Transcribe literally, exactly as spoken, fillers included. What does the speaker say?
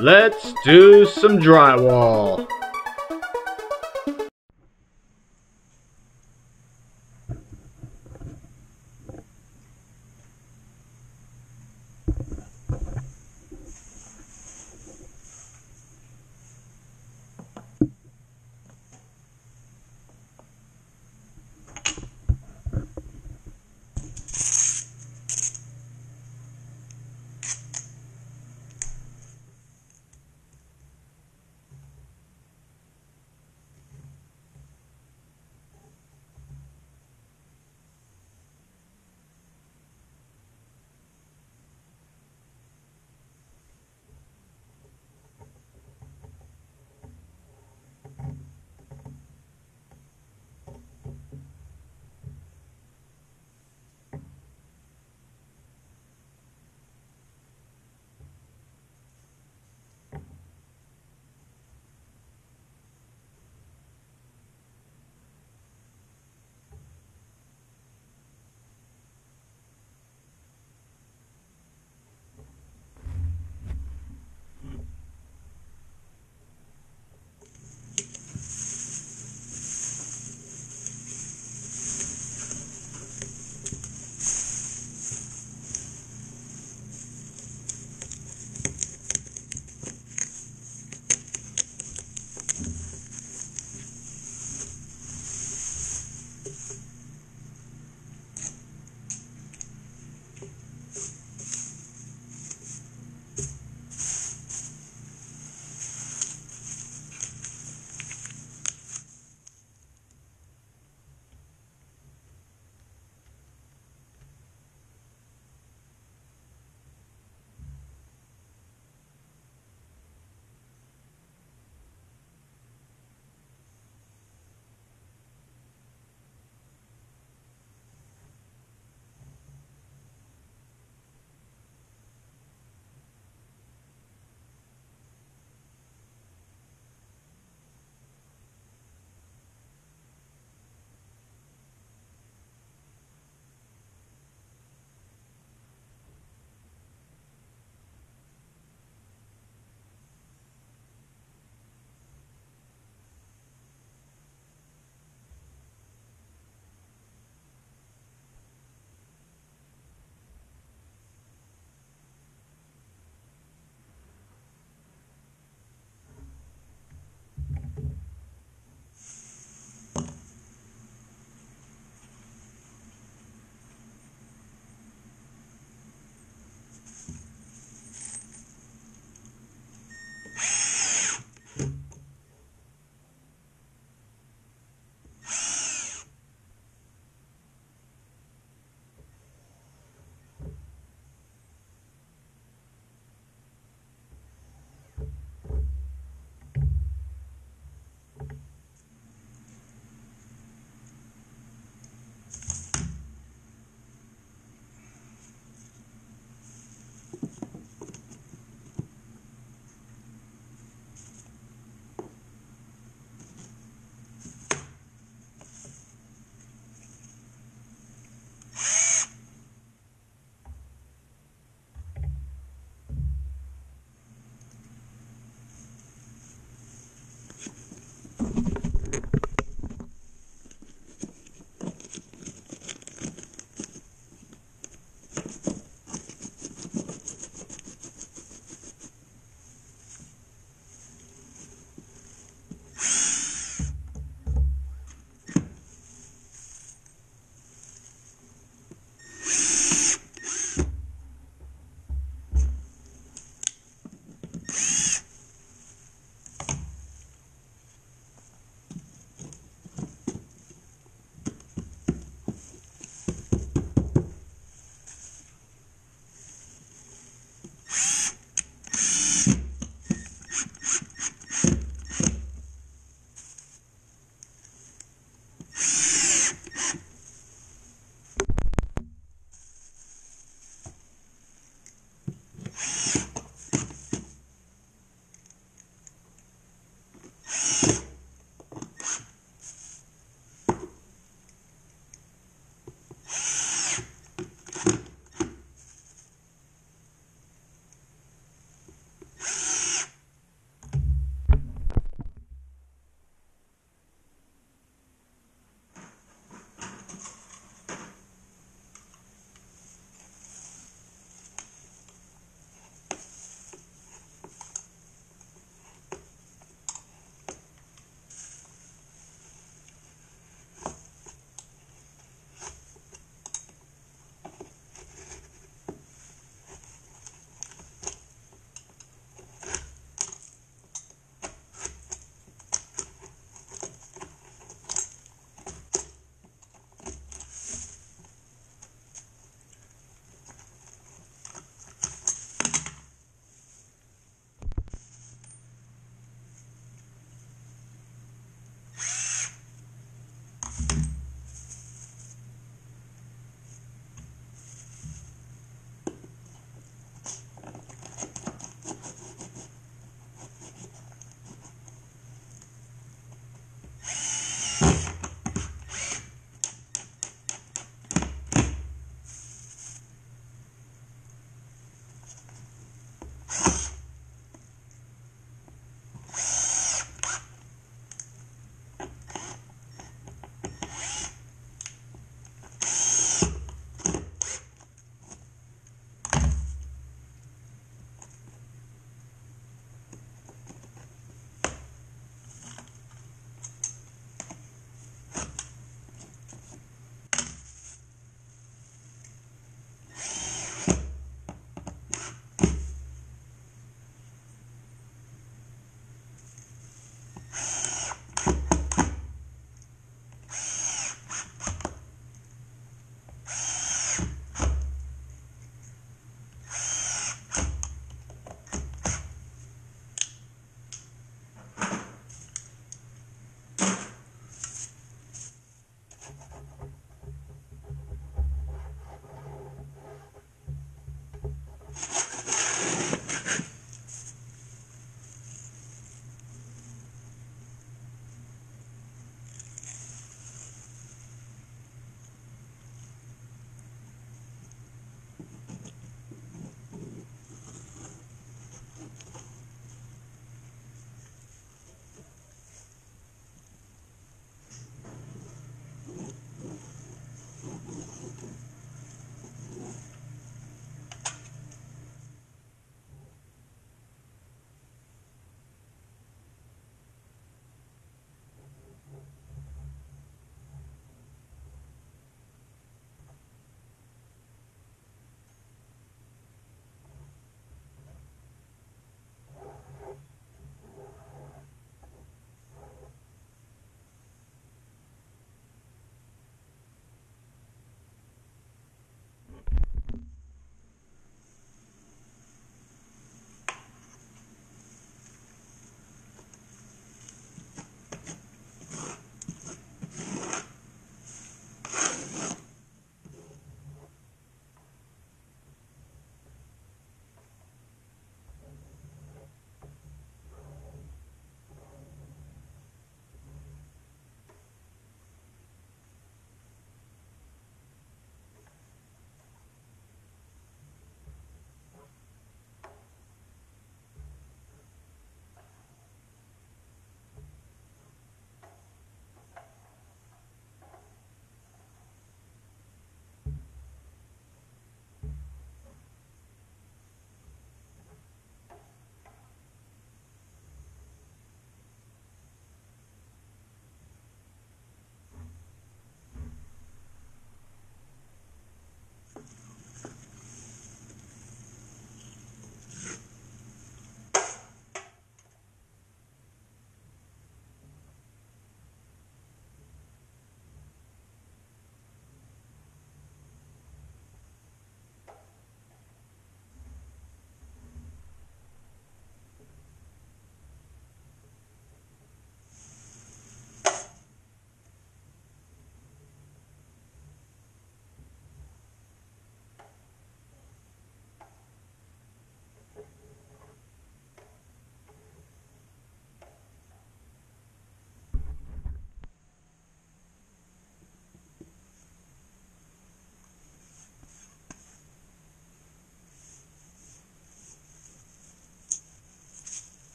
Let's do some drywall.